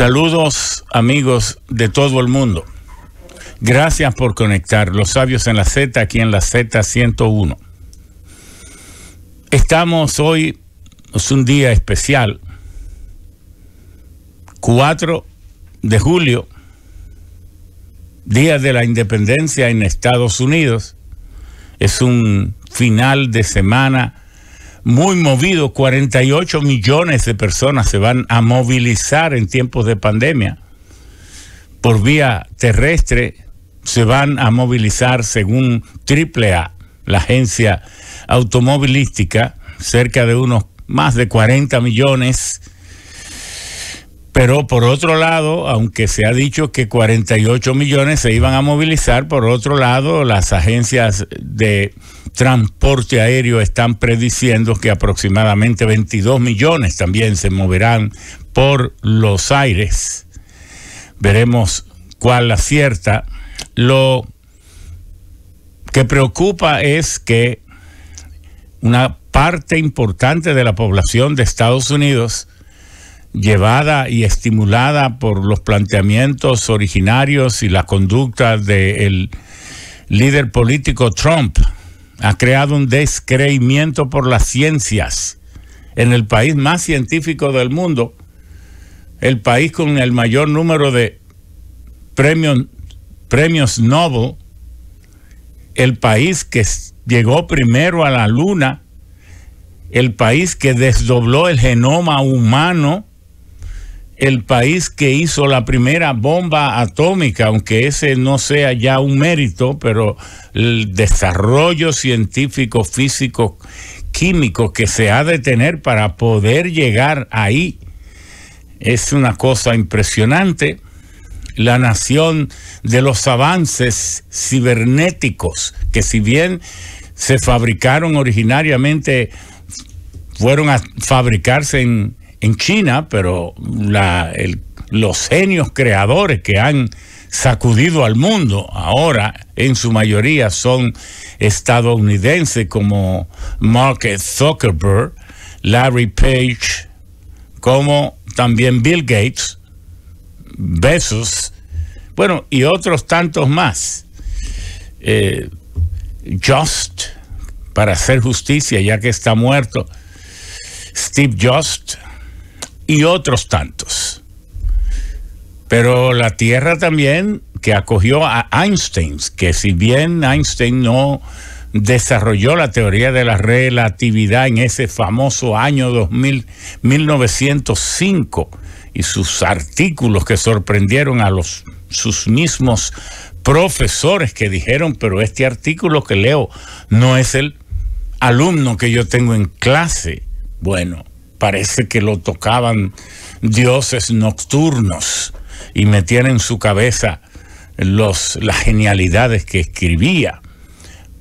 Saludos amigos de todo el mundo. Gracias por conectar Los Sabios en la Z, aquí en la Z101. Estamos hoy, es un día especial, 4 de julio, Día de la Independencia en Estados Unidos. Es un final de semana muy movido, 48 millones de personas se van a movilizar en tiempos de pandemia. Por vía terrestre se van a movilizar, según AAA, la agencia automovilística, cerca de más de 40 millones. Pero por otro lado, aunque se ha dicho que 48 millones se iban a movilizar, por otro lado, las agencias de transporte aéreo están prediciendo que aproximadamente 22 millones también se moverán por los aires. Veremos cuál acierta. Lo que preocupa es que una parte importante de la población de Estados Unidos, llevada y estimulada por los planteamientos originarios y la conducta del líder político Trump, ha creado un descreimiento por las ciencias en el país más científico del mundo, el país con el mayor número de premios Nobel, el país que llegó primero a la luna, el país que desdobló el genoma humano, el país que hizo la primera bomba atómica, aunque ese no sea ya un mérito, pero el desarrollo científico, físico, químico que se ha de tener para poder llegar ahí es una cosa impresionante. La nación de los avances cibernéticos, que si bien se fabricaron originariamente, fueron a fabricarse en China, pero los genios creadores que han sacudido al mundo ahora en su mayoría son estadounidenses, como Mark Zuckerberg, Larry Page, como también Bill Gates, Bezos, bueno, y otros tantos más. Just, para hacer justicia ya que está muerto, Steve Jobs, y otros tantos. Pero la Tierra también, que acogió a Einstein, que si bien Einstein no desarrolló la teoría de la relatividad en ese famoso año 1905, y sus artículos que sorprendieron a sus mismos profesores, que dijeron, pero este artículo que leo no es el alumno que yo tengo en clase. Bueno, parece que lo tocaban dioses nocturnos y metían en su cabeza las genialidades que escribía.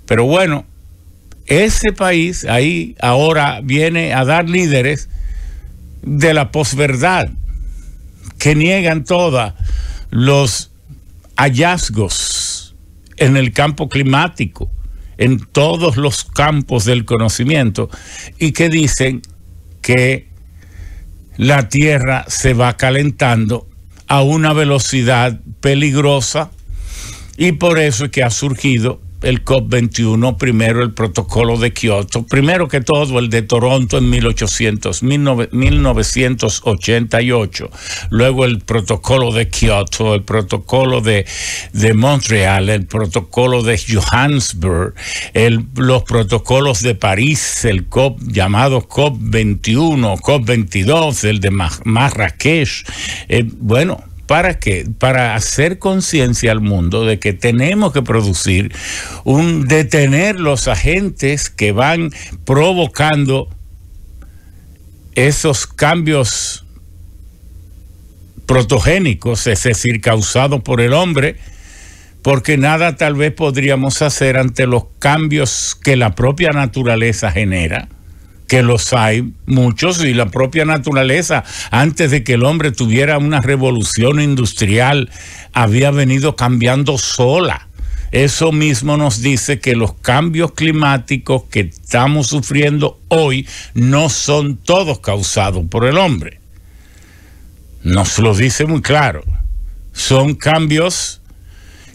Pero bueno, ese país ahí ahora viene a dar líderes de la posverdad, que niegan todos los hallazgos en el campo climático, en todos los campos del conocimiento, y que dicen que la Tierra se va calentando a una velocidad peligrosa, y por eso es que ha surgido el COP21, primero el protocolo de Kioto, primero que todo el de Toronto en 1988, luego el protocolo de Kioto, el protocolo de Montreal, el protocolo de Johannesburg, los protocolos de París, el COP llamado COP21, COP22, el de Marrakech. Bueno, ¿para qué? Para hacer conciencia al mundo de que tenemos que detener los agentes que van provocando esos cambios protogénicos, es decir, causados por el hombre, porque nada tal vez podríamos hacer ante los cambios que la propia naturaleza genera, que los hay muchos, y la propia naturaleza, antes de que el hombre tuviera una revolución industrial, había venido cambiando sola. Eso mismo nos dice que los cambios climáticos que estamos sufriendo hoy no son todos causados por el hombre. nos lo dice muy claro. Son cambios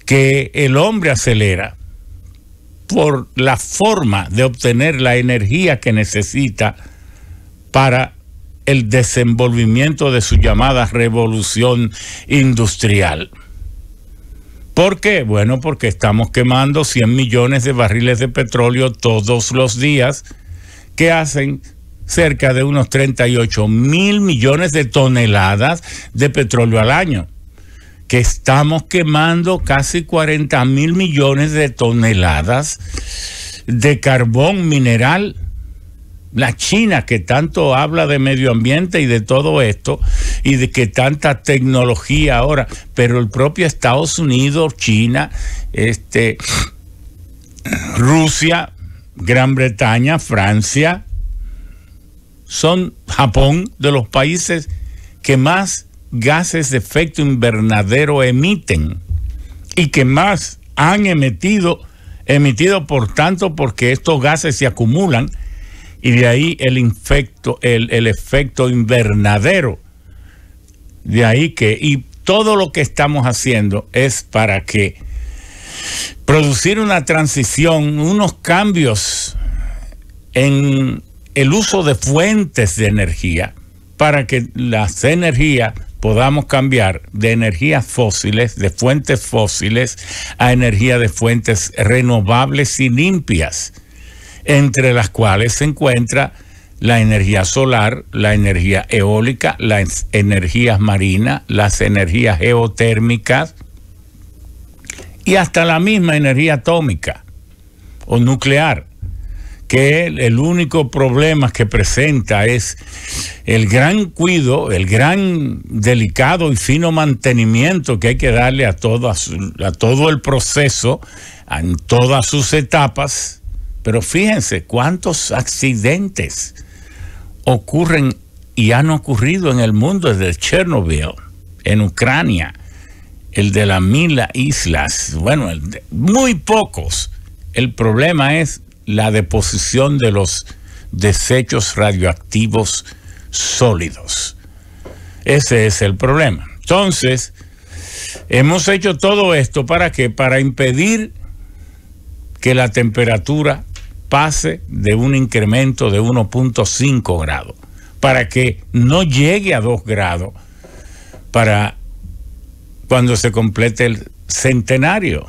que el hombre acelera por la forma de obtener la energía que necesita para el desenvolvimiento de su llamada revolución industrial. ¿Por qué? Bueno, porque estamos quemando 100 millones de barriles de petróleo todos los días, que hacen cerca de unos 38 mil millones de toneladas de petróleo al año. Que estamos quemando casi 40 mil millones de toneladas de carbón mineral. La China, que tanto habla de medio ambiente y de todo esto, y de que tanta tecnología ahora, pero el propio Estados Unidos, China, Rusia, Gran Bretaña, Francia, son Japón, de los países que más gases de efecto invernadero emiten y que más han emitido por tanto, porque estos gases se acumulan. Y de ahí el efecto invernadero. De ahí que, y todo lo que estamos haciendo es para que producir una transición, unos cambios en el uso de fuentes de energía, para que las energías podamos cambiar de energías fósiles, de fuentes fósiles, a energía de fuentes renovables y limpias, entre las cuales se encuentra la energía solar, la energía eólica, las energías marinas, las energías geotérmicas y hasta la misma energía atómica o nuclear, que el único problema que presenta es el gran cuidado, el gran delicado y fino mantenimiento que hay que darle a todo el proceso, en todas sus etapas. Pero fíjense cuántos accidentes ocurren y han ocurrido en el mundo, desde Chernobyl, en Ucrania, el de las 1000 islas, bueno, muy pocos. El problema es la deposición de los desechos radioactivos sólidos. Ese es el problema. Entonces, hemos hecho todo esto, ¿para qué? Para impedir que la temperatura pase de un incremento de 1.5 grados, para que no llegue a 2 grados para cuando se complete el centenario.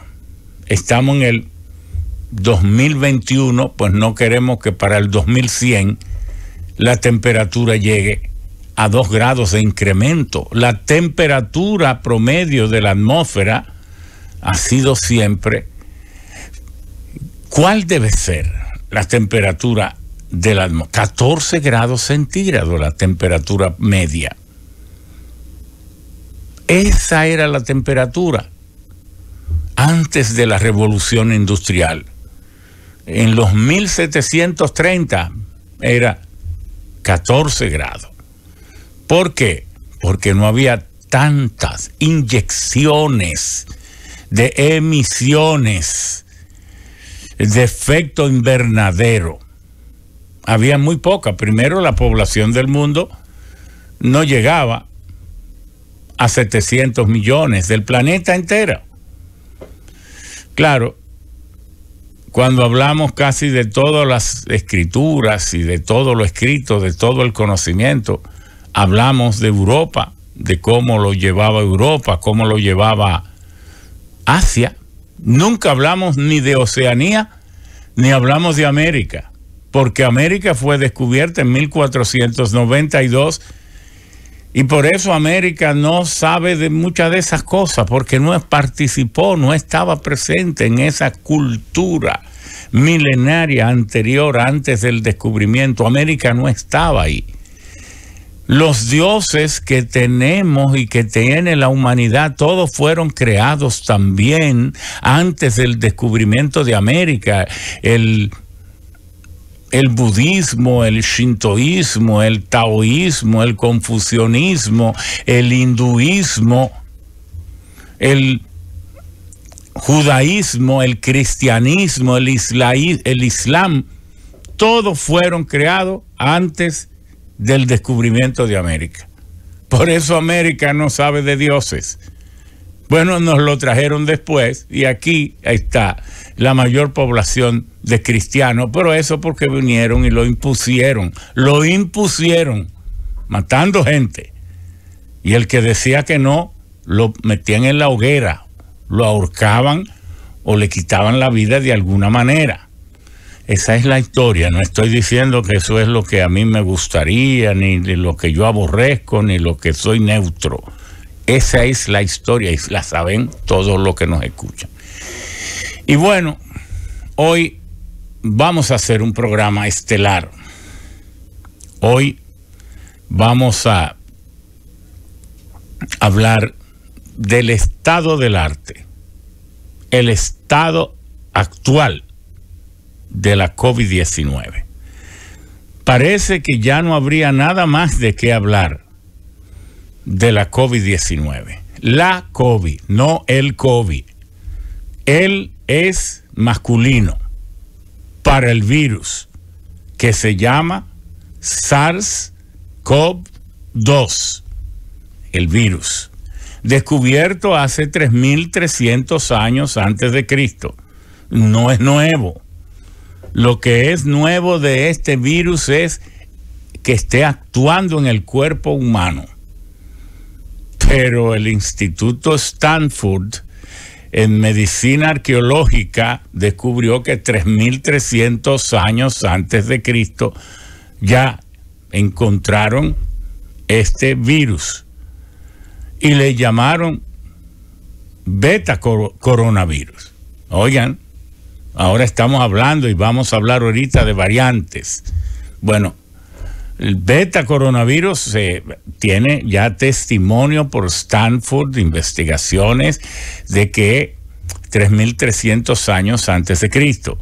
Estamos en el 2021, pues no queremos que para el 2100 la temperatura llegue a 2 grados de incremento. La temperatura promedio de la atmósfera ha sido siempre. ¿Cuál debe ser la temperatura de la atmósfera? 14 grados centígrados la temperatura media. Esa era la temperatura antes de la revolución industrial. En los 1730 era 14 grados. ¿Por qué? Porque no había tantas inyecciones de emisiones de efecto invernadero. Había muy poca. Primero, la población del mundo no llegaba a 700 millones del planeta entero. Claro, cuando hablamos casi de todas las escrituras y de todo lo escrito, de todo el conocimiento, hablamos de Europa, de cómo lo llevaba Europa, cómo lo llevaba Asia. Nunca hablamos ni de Oceanía, ni hablamos de América, porque América fue descubierta en 1492, y por eso América no sabe de muchas de esas cosas, porque no participó, no estaba presente en esa cultura milenaria anterior, antes del descubrimiento. América no estaba ahí. Los dioses que tenemos y que tiene la humanidad, todos fueron creados también antes del descubrimiento de América. El budismo, el shintoísmo, el taoísmo, el confucianismo, el hinduismo, el judaísmo, el cristianismo, el islam, todos fueron creados antes del descubrimiento de América. Por eso América no sabe de dioses. Bueno, nos lo trajeron después y aquí está la mayor población de cristianos, pero eso porque vinieron y lo impusieron, matando gente. Y el que decía que no, lo metían en la hoguera, lo ahorcaban o le quitaban la vida de alguna manera. Esa es la historia. No estoy diciendo que eso es lo que a mí me gustaría, ni lo que yo aborrezco, ni lo que soy neutro. Esa es la historia y la saben todos los que nos escuchan. Y bueno, hoy vamos a hacer un programa estelar. Hoy vamos a hablar del estado del arte, el estado actual de la COVID-19. Parece que ya no habría nada más de qué hablar de la COVID-19. La COVID, no el COVID. Él es masculino para el virus que se llama SARS-CoV-2, el virus, descubierto hace 3.300 años antes de Cristo. No es nuevo. Lo que es nuevo de este virus es que esté actuando en el cuerpo humano. Pero el Instituto Stanford en Medicina Arqueológica descubrió que 3.300 años antes de Cristo ya encontraron este virus y le llamaron beta coronavirus. Oigan, ahora estamos hablando y vamos a hablar ahorita de variantes. Bueno, el beta coronavirus tiene ya testimonio por Stanford de investigaciones de que 3.300 años antes de Cristo.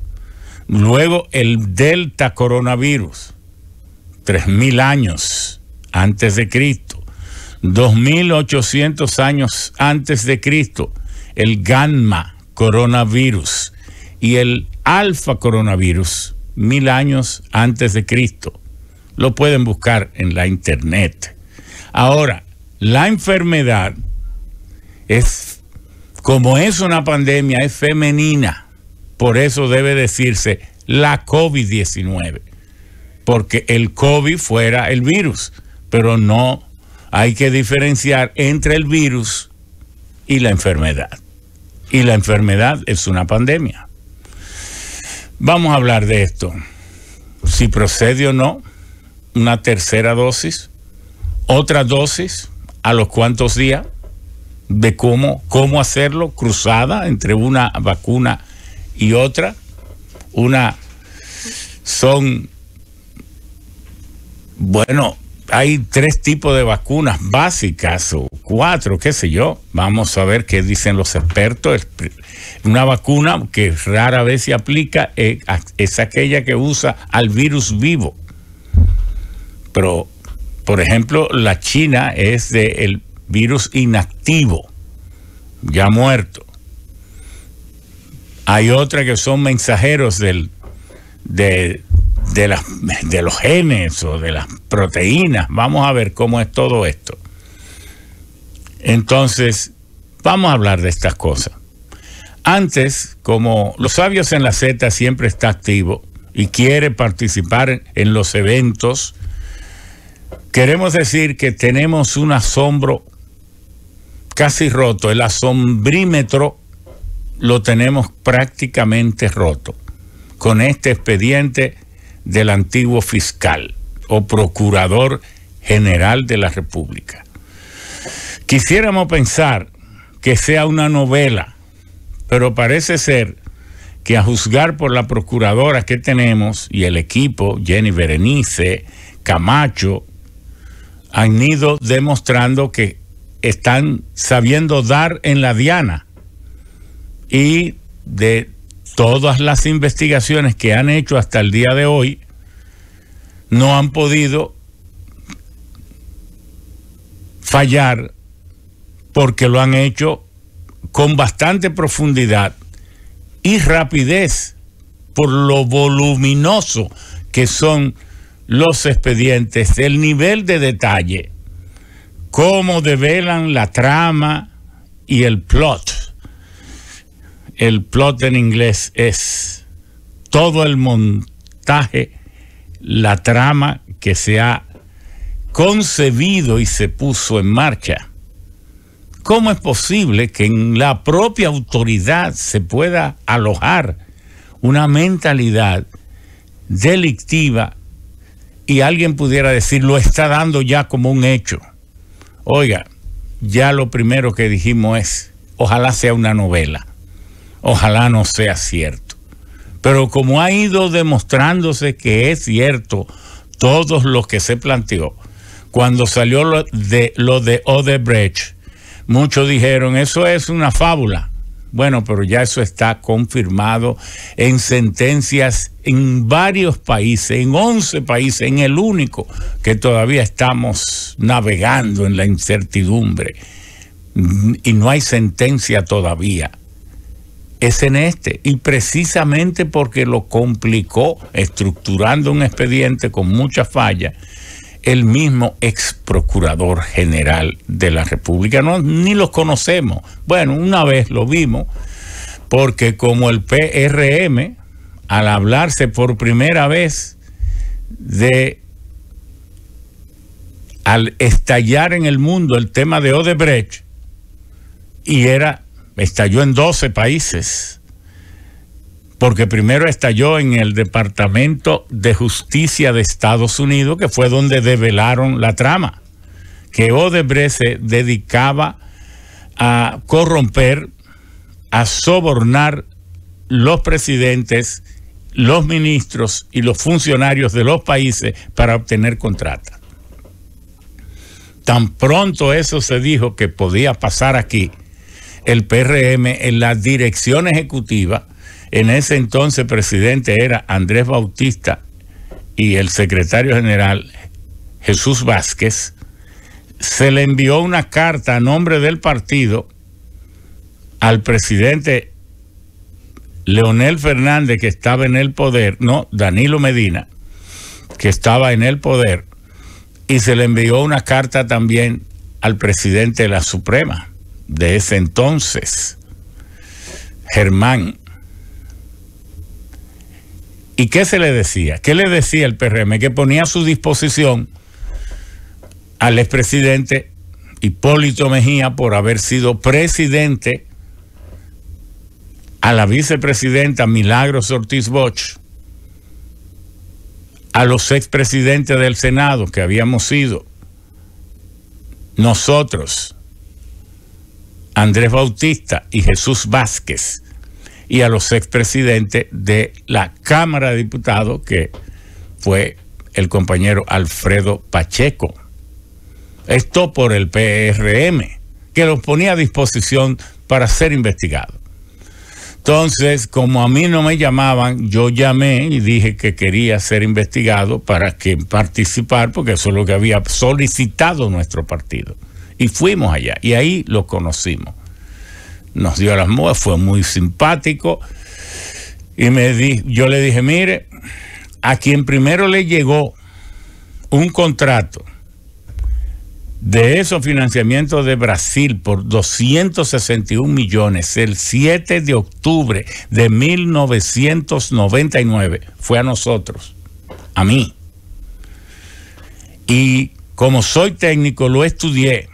Luego el delta coronavirus, 3.000 años antes de Cristo. 2.800 años antes de Cristo, el gamma coronavirus. Y el alfa coronavirus, 1.000 años antes de Cristo. Lo pueden buscar en la internet. Ahora, la enfermedad es, como es una pandemia, es femenina. Por eso debe decirse la COVID-19. Porque el COVID fuera el virus. Pero no, hay que diferenciar entre el virus y la enfermedad. Y la enfermedad es una pandemia. Vamos a hablar de esto, si procede o no, una tercera dosis, otra dosis, a los cuantos días, de cómo hacerlo, cruzada entre una vacuna y otra. Bueno, hay tres tipos de vacunas básicas o cuatro, qué sé yo. Vamos a ver qué dicen los expertos. Una vacuna que rara vez se aplica es aquella que usa al virus vivo. Pero, por ejemplo, la china es del virus inactivo, ya muerto. Hay otra que son mensajeros de los genes o de las proteínas. Vamos a ver cómo es todo esto. Entonces, vamos a hablar de estas cosas. Antes, como los sabios en la Z siempre está activo y quiere participar en los eventos, queremos decir que tenemos un asombro casi roto. El asombrímetro lo tenemos prácticamente roto con este expediente del antiguo fiscal o procurador general de la República. Quisiéramos pensar que sea una novela, pero parece ser que a juzgar por la procuradora que tenemos y el equipo, Jenny Berenice, Camacho, han ido demostrando que están sabiendo dar en la diana. Y de todas las investigaciones que han hecho hasta el día de hoy, no han podido fallar porque lo han hecho con bastante profundidad y rapidez por lo voluminoso que son los expedientes, el nivel de detalle cómo develan la trama y el plot. El plot en inglés es todo el montaje, la trama que se ha concebido y se puso en marcha. ¿Cómo es posible que en la propia autoridad se pueda alojar una mentalidad delictiva y alguien pudiera decir, lo está dando ya como un hecho? Oiga, ya lo primero que dijimos es, ojalá sea una novela, ojalá no sea cierto. Pero como ha ido demostrándose que es cierto todo lo que se planteó, cuando salió lo de Odebrecht, muchos dijeron, eso es una fábula. Bueno, pero ya eso está confirmado en sentencias en varios países, en 11 países, en el único que todavía estamos navegando en la incertidumbre y no hay sentencia todavía. Es en este, y precisamente porque lo complicó estructurando un expediente con muchas fallas, el mismo ex procurador general de la República. No, ni los conocemos. Bueno, una vez lo vimos, porque como el PRM, al hablarse por primera vez al estallar en el mundo el tema de Odebrecht, y estalló en 12 países, porque primero estalló en el Departamento de Justicia de Estados Unidos, que fue donde develaron la trama, que Odebrecht se dedicaba a corromper, a sobornar los presidentes, los ministros y los funcionarios de los países para obtener contratos. Tan pronto eso se dijo que podía pasar aquí, el PRM en la dirección ejecutiva, en ese entonces presidente era Andrés Bautista y el secretario general Jesús Vázquez, se le envió una carta a nombre del partido al presidente Leonel Fernández, que estaba en el poder, no, Danilo Medina, que estaba en el poder, y se le envió una carta también al presidente de la Suprema de ese entonces, Germán. ¿Y qué se le decía? ¿Qué le decía el PRM? Que ponía a su disposición al expresidente Hipólito Mejía por haber sido presidente, a la vicepresidenta Milagros Ortiz Bosch, a los expresidentes del Senado que habíamos sido nosotros, Andrés Bautista y Jesús Vázquez, y a los expresidentes de la Cámara de Diputados, que fue el compañero Alfredo Pacheco. Esto por el PRM, que los ponía a disposición para ser investigados. Entonces, como a mí no me llamaban, yo llamé y dije que quería ser investigado para que participar, porque eso es lo que había solicitado nuestro partido. Y fuimos allá, y ahí lo conocimos. Nos dio las modas, fue muy simpático, y yo le dije, mire, a quien primero le llegó un contrato de esos financiamientos de Brasil por 261 millones el 7 de octubre de 1999, fue a nosotros, a mí. Y como soy técnico, lo estudié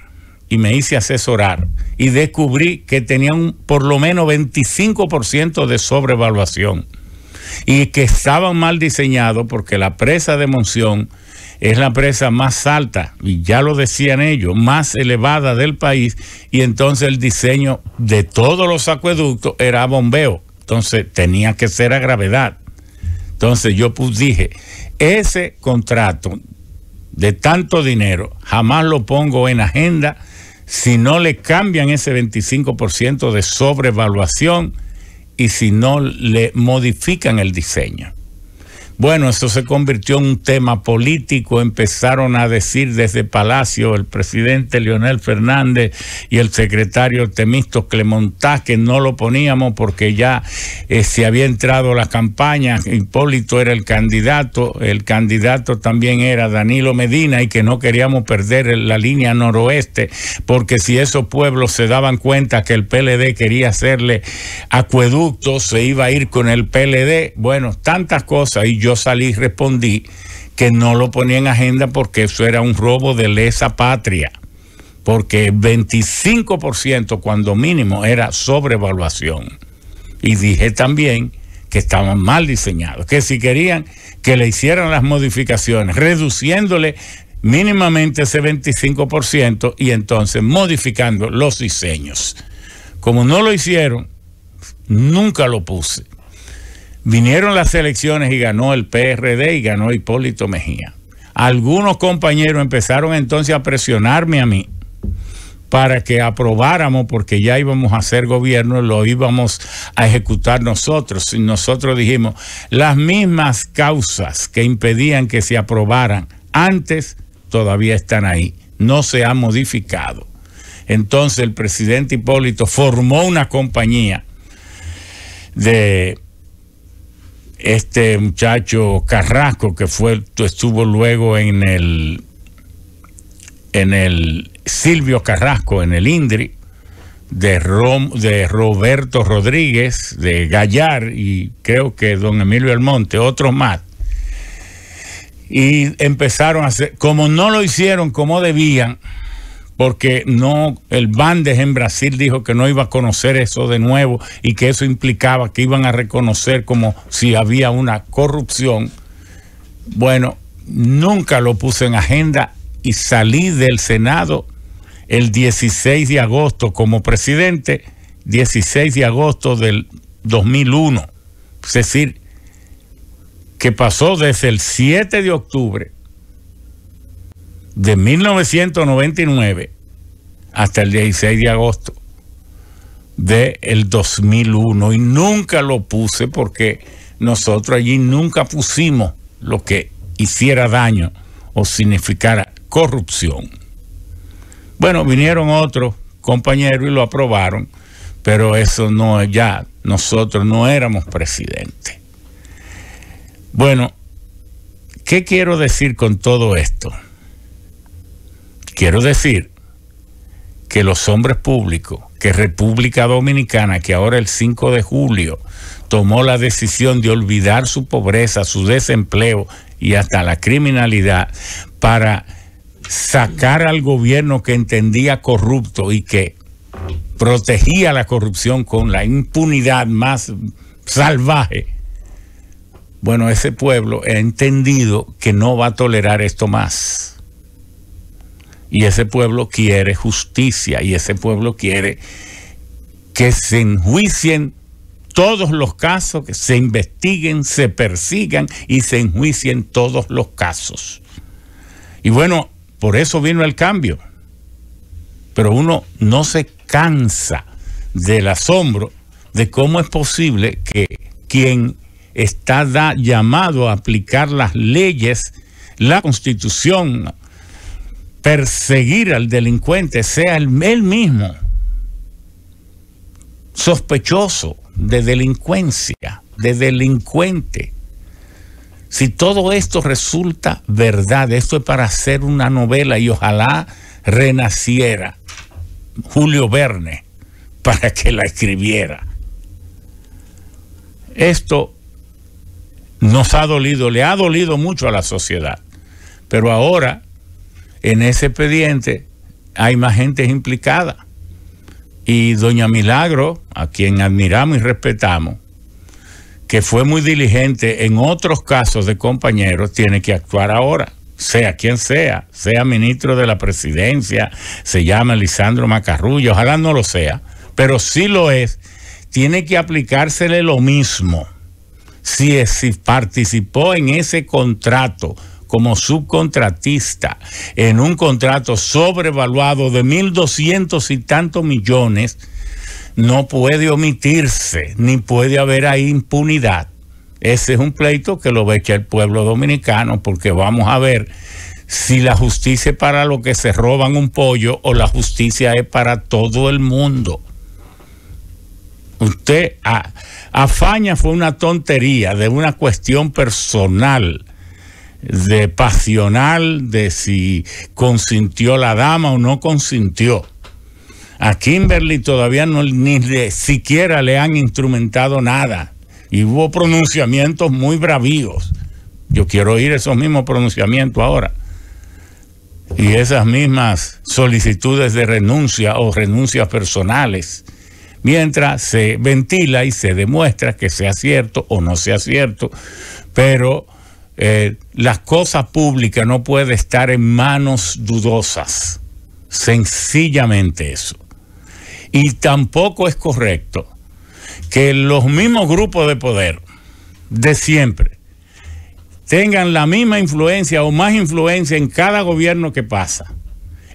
y me hice asesorar, y descubrí que tenían por lo menos 25% de sobrevaluación y que estaban mal diseñados, porque la presa de Monción es la presa más alta, y ya lo decían ellos, más elevada del país, y entonces el diseño de todos los acueductos era bombeo, entonces tenía que ser a gravedad. Entonces yo dije, ese contrato de tanto dinero jamás lo pongo en agenda si no le cambian ese 25% de sobrevaluación y si no le modifican el diseño. Bueno, eso se convirtió en un tema político. Empezaron a decir desde Palacio el presidente Leonel Fernández y el secretario Temístocles Montás que no lo poníamos porque ya se había entrado la campaña. Hipólito era el candidato también era Danilo Medina, y que no queríamos perder la línea noroeste, porque si esos pueblos se daban cuenta que el PLD quería hacerle acueductos, se iba a ir con el PLD. Bueno, tantas cosas. Y yo salí y respondí que no lo ponía en agenda porque eso era un robo de lesa patria, porque 25% cuando mínimo era sobrevaluación. Y dije también que estaban mal diseñados, que si querían que le hicieran las modificaciones, reduciéndole mínimamente ese 25% y entonces modificando los diseños. Como no lo hicieron, nunca lo puse. Vinieron las elecciones y ganó el PRD y ganó Hipólito Mejía. Algunos compañeros empezaron entonces a presionarme a mí para que aprobáramos, porque ya íbamos a hacer gobierno, lo íbamos a ejecutar nosotros. Y nosotros dijimos, las mismas causas que impedían que se aprobaran antes todavía están ahí, no se han modificado. Entonces el presidente Hipólito formó una compañía de este muchacho Carrasco, que estuvo luego en el Silvio Carrasco, en el INDRI, de Roberto Rodríguez, de Gallar, y creo que don Emilio Almonte, otros más. Y empezaron a hacer, como no lo hicieron como debían, porque no, el BANDES en Brasil dijo que no iba a conocer eso de nuevo y que eso implicaba que iban a reconocer como si había una corrupción. Bueno, nunca lo puse en agenda y salí del Senado el 16 de agosto como presidente, 16 de agosto del 2001. Es decir, que pasó desde el 7 de octubre de 1999 hasta el 16 de agosto del 2001, y nunca lo puse porque nosotros allí nunca pusimos lo que hiciera daño o significara corrupción. Bueno, vinieron otros compañeros y lo aprobaron, pero eso no, ya nosotros no éramos presidente. Bueno, ¿qué quiero decir con todo esto? Quiero decir que los hombres públicos, que República Dominicana, que ahora el 5 de julio tomó la decisión de olvidar su pobreza, su desempleo y hasta la criminalidad para sacar al gobierno que entendía corrupto y que protegía la corrupción con la impunidad más salvaje. Bueno, ese pueblo ha entendido que no va a tolerar esto más. Y ese pueblo quiere justicia, y ese pueblo quiere que se enjuicien todos los casos, que se investiguen, se persigan y se enjuicien todos los casos. Y bueno, por eso vino el cambio. Pero uno no se cansa del asombro de cómo es posible que quien está llamado a aplicar las leyes, la Constitución, perseguir al delincuente sea él mismo sospechoso de delincuencia, de delincuente. Si todo esto resulta verdad, esto es para hacer una novela, y ojalá renaciera Julio Verne para que la escribiera. Esto nos ha dolido, le ha dolido mucho a la sociedad, pero ahora en ese expediente hay más gente implicada. Y doña Milagros, a quien admiramos y respetamos, que fue muy diligente en otros casos de compañeros, tiene que actuar ahora, sea quien sea, sea ministro de la presidencia, se llama Lisandro Macarrullo, ojalá no lo sea, pero sí lo es, tiene que aplicársele lo mismo. Si participó en ese contrato como subcontratista, en un contrato sobrevaluado de 1,200 y tantos millones, no puede omitirse, ni puede haber ahí impunidad. Ese es un pleito que lo ve que el pueblo dominicano, porque vamos a ver si la justicia es para los que se roban un pollo o la justicia es para todo el mundo. Usted, Afaña fue una tontería de una cuestión personal, de pasional, de si consintió la dama o no consintió. A Kimberly todavía no, ni siquiera le han instrumentado nada. Y hubo pronunciamientos muy bravíos. Yo quiero oír esos mismos pronunciamientos ahora. Y esas mismas solicitudes de renuncia o renuncias personales. Mientras se ventila y se demuestra que sea cierto o no sea cierto. Pero las cosas públicas no pueden estar en manos dudosas. Sencillamente eso. Y tampoco es correcto que los mismos grupos de poder de siempre tengan la misma influencia o más influencia en cada gobierno que pasa,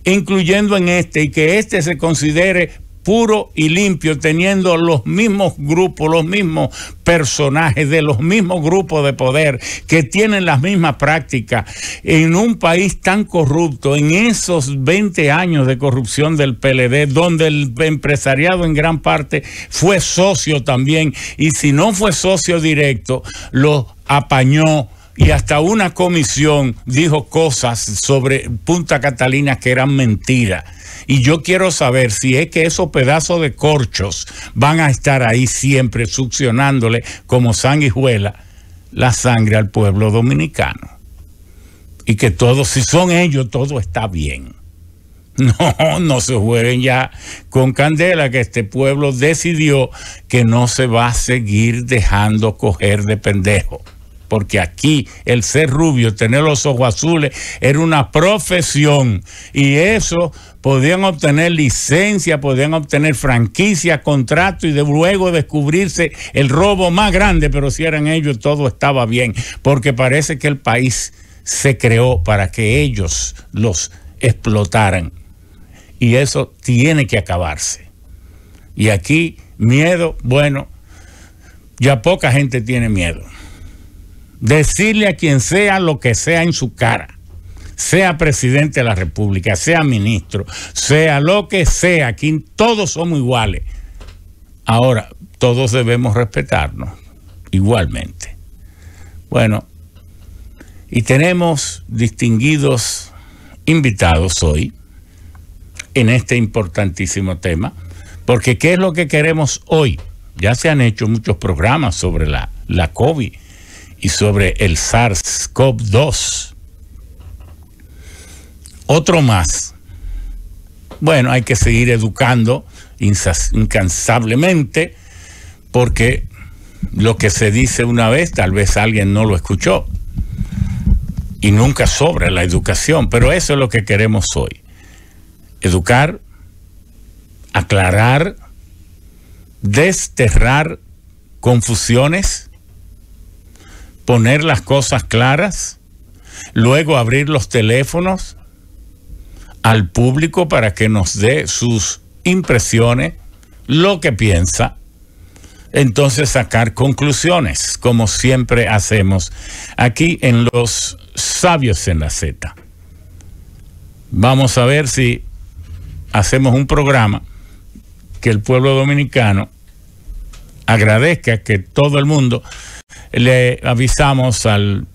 incluyendo en este, y que este se considere puro y limpio, teniendo los mismos grupos, los mismos personajes de los mismos grupos de poder que tienen las mismas prácticas en un país tan corrupto, en esos 20 años de corrupción del PLD, donde el empresariado en gran parte fue socio también, y si no fue socio directo, lo apañó. Y hasta una comisión dijo cosas sobre Punta Catalina que eran mentiras. Y yo quiero saber si es que esos pedazos de corchos van a estar ahí siempre succionándole como sanguijuela la sangre al pueblo dominicano. Y que todos, si son ellos, todo está bien. No, no se jueguen ya con candela, que este pueblo decidió que no se va a seguir dejando coger de pendejo. Porque aquí el ser rubio, tener los ojos azules, era una profesión. Y eso podían obtener licencia, podían obtener franquicia, contrato, y de luego descubrirse el robo más grande. Pero si eran ellos, todo estaba bien. Porque parece que el país se creó para que ellos los explotaran. Y eso tiene que acabarse. Y aquí, miedo, bueno, ya poca gente tiene miedo. Decirle a quien sea lo que sea en su cara, sea presidente de la República, sea ministro, sea lo que sea, aquí todos somos iguales. Ahora, todos debemos respetarnos igualmente. Bueno, y tenemos distinguidos invitados hoy en este importantísimo tema, porque ¿qué es lo que queremos hoy? Ya se han hecho muchos programas sobre la COVID y sobre el SARS-CoV-2. Otro más. Bueno, hay que seguir educando incansablemente, porque lo que se dice una vez, tal vez alguien no lo escuchó. Y nunca sobra la educación, pero eso es lo que queremos hoy. Educar, aclarar, desterrar confusiones, poner las cosas claras, luego abrir los teléfonos al público para que nos dé sus impresiones, lo que piensa, entonces sacar conclusiones, como siempre hacemos aquí en Los Sabios en la Z. Vamos a ver si hacemos un programa que el pueblo dominicano agradezca, que todo el mundo. Le avisamos al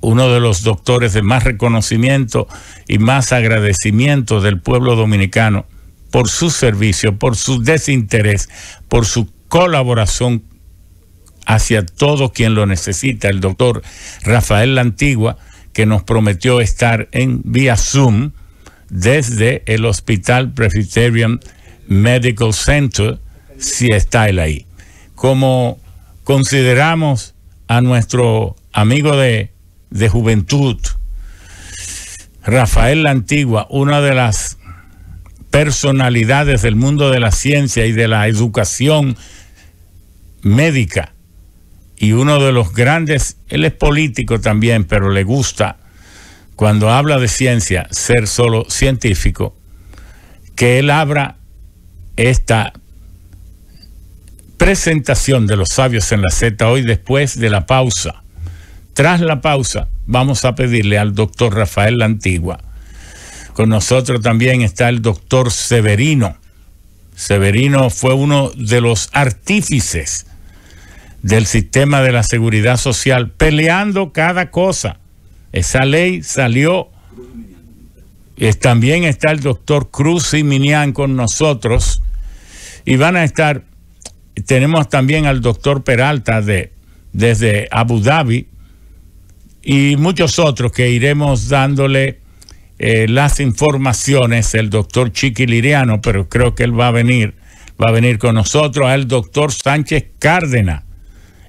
uno de los doctores de más reconocimiento y más agradecimiento del pueblo dominicano por su servicio, por su desinterés, por su colaboración hacia todo quien lo necesita, el doctor Rafael Lantigua, que nos prometió estar en vía Zoom desde el Hospital Presbyterian Medical Center, si está él ahí. Como consideramos a nuestro amigo de juventud, Rafael Lantigua, una de las personalidades del mundo de la ciencia y de la educación médica, y uno de los grandes, él es político también, pero le gusta, cuando habla de ciencia, ser solo científico, que él abra esta presentación de los sabios en la Z hoy después de la pausa. Tras la pausa vamos a pedirle al doctor Rafael Lantigua. Con nosotros también está el doctor Severino. Severino fue uno de los artífices del sistema de la seguridad social, peleando cada cosa. Esa ley salió. También está el doctor Cruz y Minián con nosotros. Y van a estar, tenemos también al doctor Peralta desde Abu Dhabi y muchos otros que iremos dándole las informaciones. El doctor Chiquiliriano, pero creo que él va a venir con nosotros. El doctor Sánchez Cárdenas,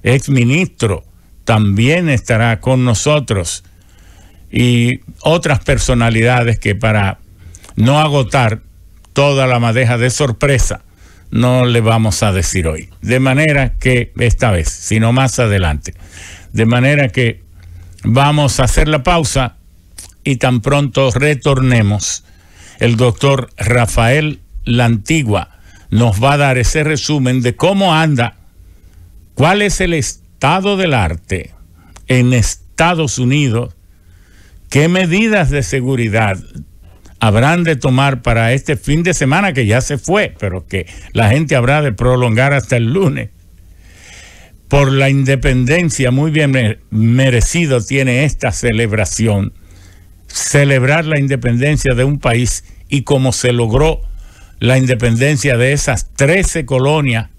exministro, también estará con nosotros. Y otras personalidades que, para no agotar toda la madeja de sorpresa, no le vamos a decir hoy. De manera que, esta vez, sino más adelante. De manera que vamos a hacer la pausa y tan pronto retornemos. El doctor Rafael Lantigua nos va a dar ese resumen de cómo anda, cuál es el estado del arte en Estados Unidos, qué medidas de seguridad habrán de tomar para este fin de semana que ya se fue, pero que la gente habrá de prolongar hasta el lunes. Por la independencia muy bien merecido tiene esta celebración, celebrar la independencia de un país y cómo se logró la independencia de esas 13 colonias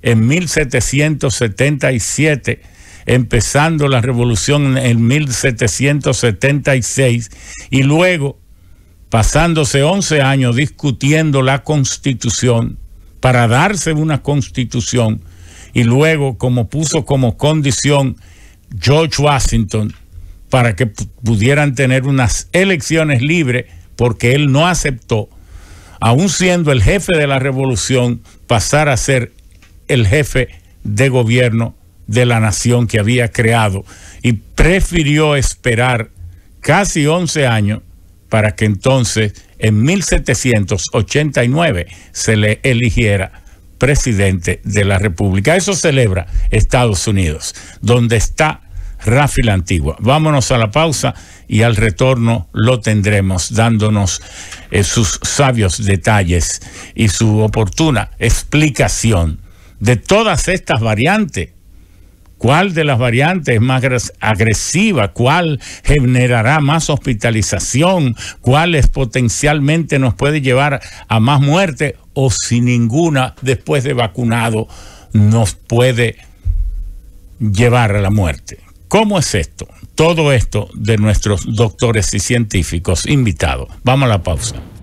en 1777, empezando la revolución en 1776 y luego pasándose 11 años discutiendo la Constitución para darse una Constitución, y luego como puso como condición George Washington para que pudieran tener unas elecciones libres, porque él no aceptó, aún siendo el jefe de la revolución, pasar a ser el jefe de gobierno de la nación que había creado, y prefirió esperar casi 11 años para que entonces en 1789 se le eligiera presidente de la República. Eso celebra Estados Unidos, donde está Rafi Lantigua. Vámonos a la pausa y al retorno lo tendremos dándonos sus sabios detalles y su oportuna explicación de todas estas variantes. ¿Cuál de las variantes es más agresiva? ¿Cuál generará más hospitalización? ¿Cuál potencialmente nos puede llevar a más muerte? ¿O si ninguna, después de vacunado, nos puede llevar a la muerte? ¿Cómo es esto? Todo esto de nuestros doctores y científicos invitados. Vamos a la pausa.